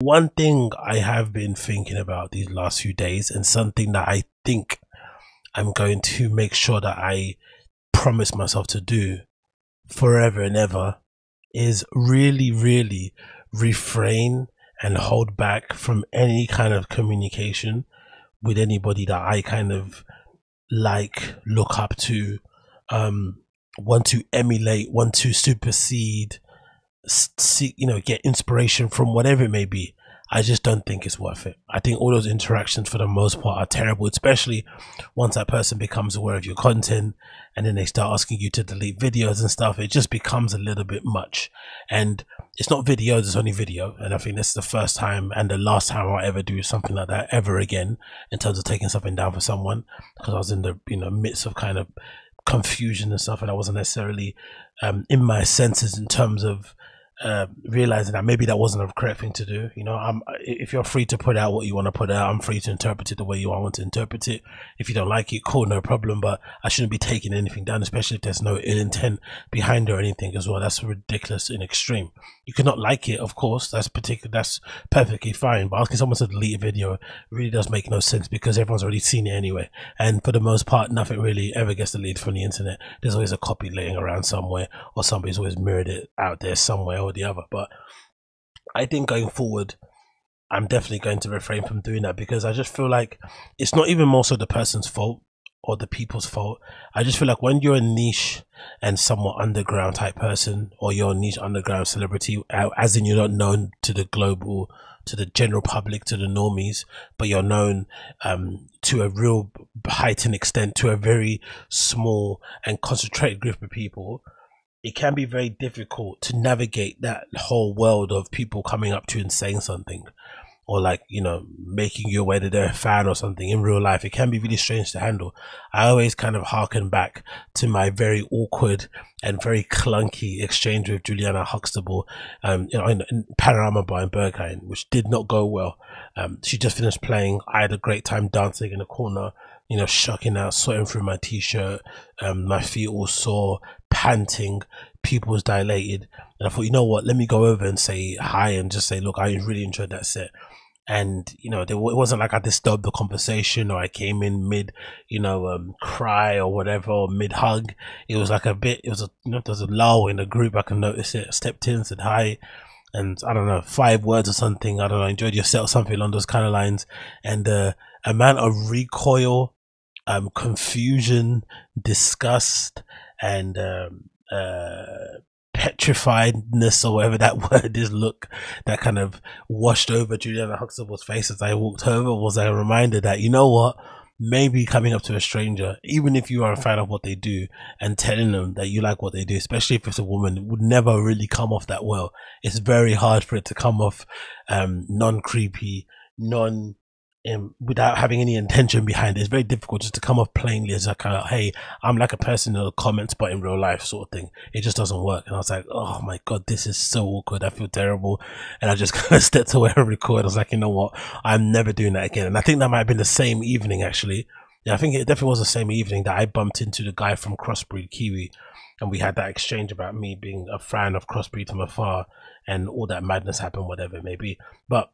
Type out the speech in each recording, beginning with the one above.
One thing I have been thinking about these last few days, and something that I think I'm going to make sure that I promise myself to do forever and ever, is really refrain and hold back from any kind of communication with anybody that I kind of look up to, want to emulate, want to supersede, seek, get inspiration from, whatever it may be. I just don't think it's worth it. I think all those interactions for the most part are terrible, especially once that person becomes aware of your content and then they start asking you to delete videos and stuff. It just becomes a little bit much. And it's not videos, it's only video. And I think that's the first time and the last time I'll ever do something like that ever again in terms of taking something down for someone, because I was in the midst of kind of confusion and stuff, and I wasn't necessarily in my senses in terms of realizing that maybe that wasn't a correct thing to do. If you're free to put out what you want to put out, I'm free to interpret it the way you want to interpret it. If you don't like it, cool, no problem, but I shouldn't be taking anything down, especially if there's no ill intent behind or anything as well. That's ridiculous and extreme. You could not like it, of course, that's perfectly fine, but asking someone to delete a video really does make no sense, because everyone's already seen it anyway, and for the most part nothing really ever gets deleted from the internet. There's always a copy laying around somewhere, or somebody's always mirrored it out there somewhere or the other. But I think going forward I'm definitely going to refrain from doing that, because I just feel like it's not even more so the person's fault or the people's fault. I just feel like when you're a niche and somewhat underground type person, or you're a niche underground celebrity, as in you're not known to the global, to the general public, to the normies, but you're known to a real heightened extent to a very small and concentrated group of people, it can be very difficult to navigate that whole world of people coming up to you and saying something, or making you aware that they're a fan or something in real life. It can be really strange to handle. I always kind of harken back to my very awkward and very clunky exchange with Juliana Huxtable in Panorama Bar in Berghain, which did not go well. She just finished playing. I had a great time dancing in the corner, shocking out, sweating through my t-shirt, my feet all sore, panting, pupils dilated, and I thought, let me go over and say hi and just say, look, I really enjoyed that set. And it wasn't like I disturbed the conversation, or I came in mid cry or whatever, or mid hug. It was like there's a lull in the group, I can notice it. I stepped in, said hi, and I don't know, 5 words or something, I don't know, enjoyed yourself, something along those kind of lines. And amount of recoil, confusion, disgust, and petrifiedness, or whatever that word is, look, that kind of washed over Juliana Huxtable's face as I walked over, was a reminder that, maybe coming up to a stranger, even if you are a fan of what they do, and telling them that you like what they do, especially if it's a woman, would never really come off that well. It's very hard for it to come off non-creepy, without having any intention behind it. It's very difficult just to come off plainly as like, hey, I'm like a person in the comments but in real life sort of thing. It just doesn't work. And I was like, oh my god, this is so awkward, I feel terrible. And I just kind of stepped away and recorded. I was like, I'm never doing that again. And I think that might have been the same evening, actually. Yeah, I think it definitely was the same evening that I bumped into the guy from Crossbreed Kiwi, and we had that exchange about me being a fan of Crossbreed from afar and all that madness happened, whatever it may be. But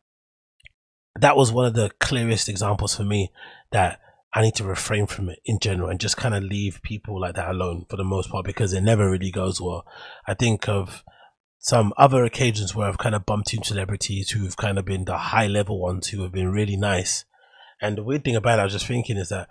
that was one of the clearest examples for me that I need to refrain from it in general, and just kind of leave people like that alone for the most part, because it never really goes well. I think of some other occasions where I've kind of bumped into celebrities who've kind of been the high level ones who have been really nice. And the weird thing about it, I was just thinking, is that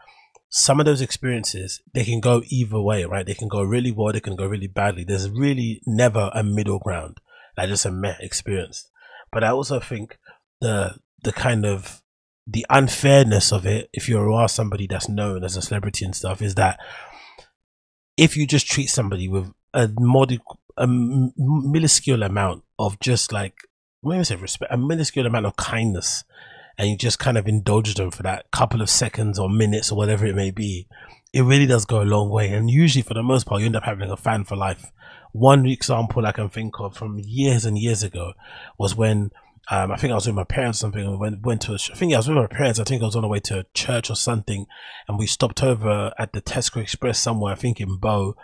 some of those experiences, they can go either way, right? They can go really well, they can go really badly. There's really never a middle ground, like just a meh experience. But I also think the kind of the unfairness of it, if you are somebody that's known as a celebrity and stuff, is that if you just treat somebody with a minuscule amount of just respect, a minuscule amount of kindness, and you just kind of indulge them for that couple of seconds or minutes or whatever it may be, it really does go a long way. And usually for the most part you end up having a fan for life. One example I can think of from years and years ago was when I think I was with my parents or something, and went to I think I was on the way to a church or something, and we stopped over at the Tesco Express somewhere, I think in Bow,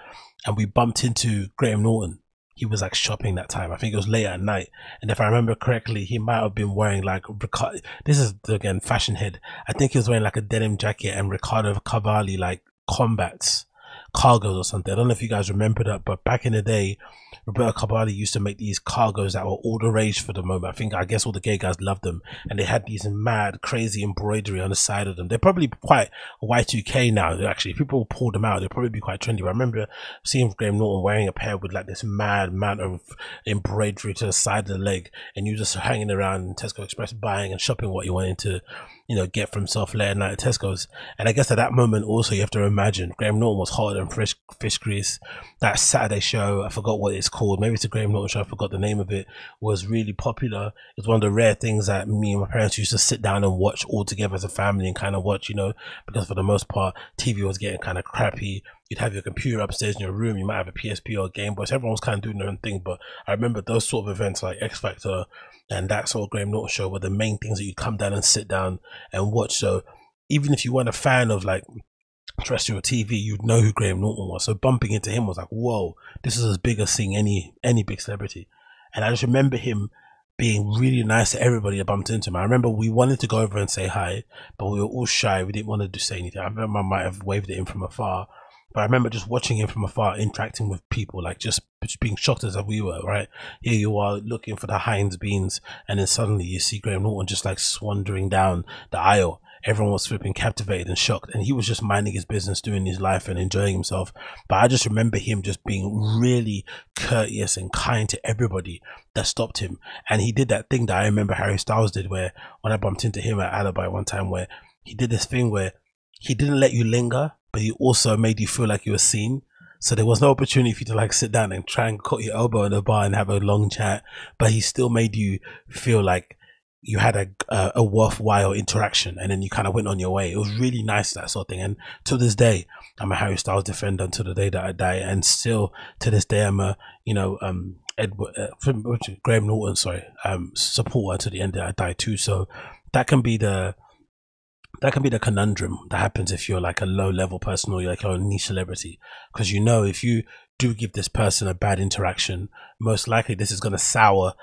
and we bumped into Graham Norton. he was like shopping that time. I think it was late at night, and if I remember correctly, he might have been wearing like Ricardo. This is again fashion head. I think he was wearing like a denim jacket and Roberto Cavalli like combats, cargos or something. I don't know if you guys remember that, but back in the day, Roberto Cavalli used to make these cargos that were all the rage for the moment. I guess all the gay guys loved them, and they had these mad crazy embroidery on the side of them. They're probably quite Y2K now, actually. If people pull them out, they'll probably be quite trendy. But I remember seeing Graham Norton wearing a pair with like this mad amount of embroidery to the side of the leg, and you just hanging around Tesco Express buying and shopping what you wanted to, you know, get from self late at night at Tesco's. And I guess at that moment also, you have to imagine Graham Norton was hotter than fish grease. That Saturday show, I forgot what it's called, maybe it's a Graham Norton show, I forgot the name of it, was really popular. It's one of the rare things that me and my parents used to sit down and watch all together as a family and kind of watch, you know, because for the most part, TV was getting kind of crappy. You'd have your computer upstairs in your room, you might have a PSP or a Game Boy, so everyone was kind of doing their own thing. But I remember those sort of events like X Factor and that sort of Graham Norton show were the main things that you'd come down and sit down and watch. So even if you weren't a fan of like terrestrial TV, you'd know who Graham Norton was. So bumping into him was like, whoa, this is as big as seeing any big celebrity. And I just remember him being really nice to everybody that bumped into him. I remember we wanted to go over and say hi, but we were all shy. We didn't want to say anything. I remember I might have waved at him from afar. But I remember just watching him from afar, interacting with people, like just being shocked as we were, right? Here you are looking for the Heinz beans, and then suddenly you see Graham Norton just like swandering down the aisle. Everyone was flipping captivated and shocked, and he was just minding his business, doing his life and enjoying himself. But I just remember him just being really courteous and kind to everybody that stopped him. And he did that thing that I remember Harry Styles did, where when I bumped into him at Alibi one time, where he did this thing where he didn't let you linger, but he also made you feel like you were seen. So there was no opportunity for you to like sit down and try and cut your elbow in the bar and have a long chat, but he still made you feel like you had a worthwhile interaction, and then you kind of went on your way. It was really nice, that sort of thing. And to this day, I'm a Harry Styles defender until the day that I die, and still to this day, I'm a, you know, Graham Norton, sorry, supporter to the end that I die too. So that can be the conundrum that happens if you're like a low level person, or you're like a niche celebrity, because you know if you do give this person a bad interaction, most likely this is going to sour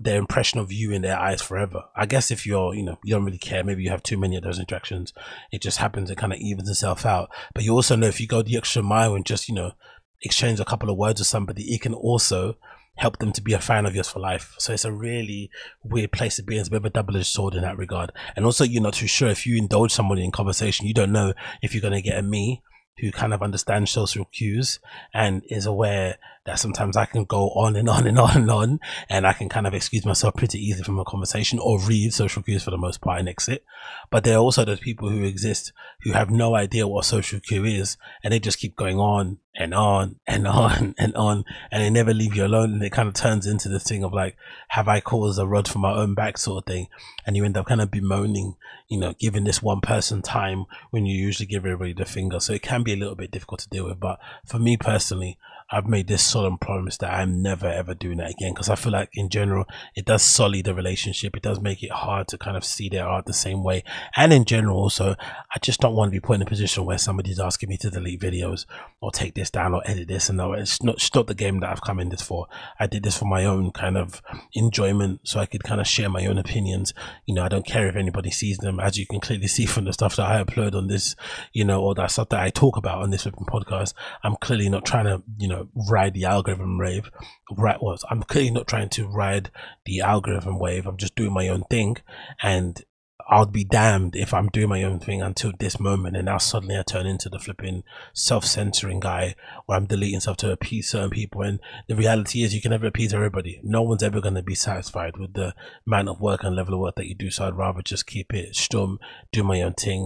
their impression of you in their eyes forever. I guess if you're, you know, you don't really care, maybe you have too many of those interactions, it just happens, it kind of evens itself out. But you also know if you go the extra mile and just, you know, exchange a couple of words with somebody, it can also help them to be a fan of yours for life. So it's a really weird place to be. It's a bit of a double-edged sword in that regard. And also, you're not too sure if you indulge somebody in conversation, you don't know if you're going to get a me who kind of understands social cues and is aware that sometimes I can go on and on and on and on, and I can kind of excuse myself pretty easily from a conversation or read social cues for the most part and exit. But there are also those people who exist who have no idea what social cue is, and they just keep going on and on and on and on, and they never leave you alone. And it kind of turns into this thing of like, have I caused a rod for my own back sort of thing? And you end up kind of bemoaning, you know, giving this one person time when you usually give everybody the finger. So it can be a little bit difficult to deal with. But for me personally, I've made this solemn promise that I'm never ever doing that again, because I feel like in general it does sully the relationship. It does make it hard to kind of see their art the same way. And in general also, I just don't want to be put in a position where somebody's asking me to delete videos or take this down or edit this. And no, it's not the game that I've come in this for. I did this for my own kind of enjoyment, so I could kind of share my own opinions. You know, I don't care if anybody sees them, as you can clearly see from the stuff that I upload on this, you know, or that stuff that I talk about on this podcast. I'm clearly not trying to, you know, ride the algorithm wave, right? Well, I'm clearly not trying to ride the algorithm wave. I'm just doing my own thing, and I'll be damned if I'm doing my own thing until this moment, and now suddenly I turn into the flipping self-censoring guy where I'm deleting stuff to appease certain people. And the reality is, you can never appease everybody. No one's ever going to be satisfied with the amount of work and level of work that you do, so I'd rather just keep it stum, do my own thing.